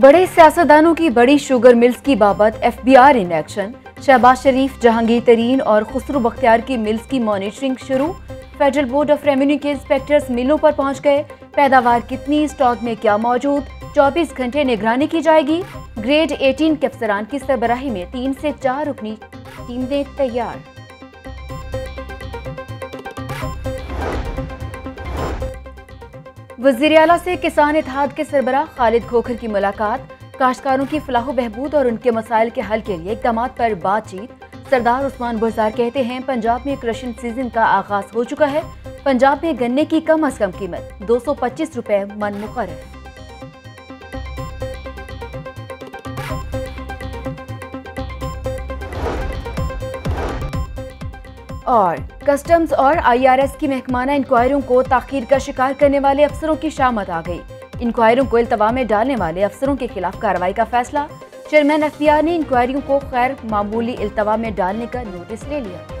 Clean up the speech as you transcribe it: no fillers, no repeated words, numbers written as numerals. बड़े सियासतदानों की बड़ी शुगर मिल्स की बाबत FBR in action. Shahbaz Sharif, Jahangir Tareen और खसरू बख्तियार की मिल्स की मॉनिटरिंग शुरू। फेडरल बोर्ड ऑफ रेवेन्यू के इंस्पेक्टर्स मिलों पर पहुंच गए। पैदावार कितनी, स्टॉक में क्या मौजूद, 24 घंटे निगरानी की जाएगी। ग्रेड 18 के अफसरान की सरबराही में 3 से 4 रुकनी टीमें तैयार। वज़ीर-ए-आला से किसान इत्तेहाद के सरबराह खालिद खोखर की मुलाकात। काश्तकारों की फलाहो बहबूद और उनके मसाइल के हल के लिए इक़दाम पर बातचीत। सरदार उस्मान बुझार कहते हैं पंजाब में क्रशिंग सीजन का आगाज हो चुका है। पंजाब में गन्ने की कम अज कम कीमत 225 रुपए मन मुकर्रर। और कस्टम्स और IRS की महकमाना इंक्वायरियों को ताखीर का शिकार करने वाले अफसरों की शामत आ गई। इंक्वायरियों को इल्तवा में डालने वाले अफसरों के खिलाफ कार्रवाई का फैसला। चेयरमैन अफिया ने इंक्वायरियों को गैर मामूली इल्तवा में डालने का नोटिस ले लिया।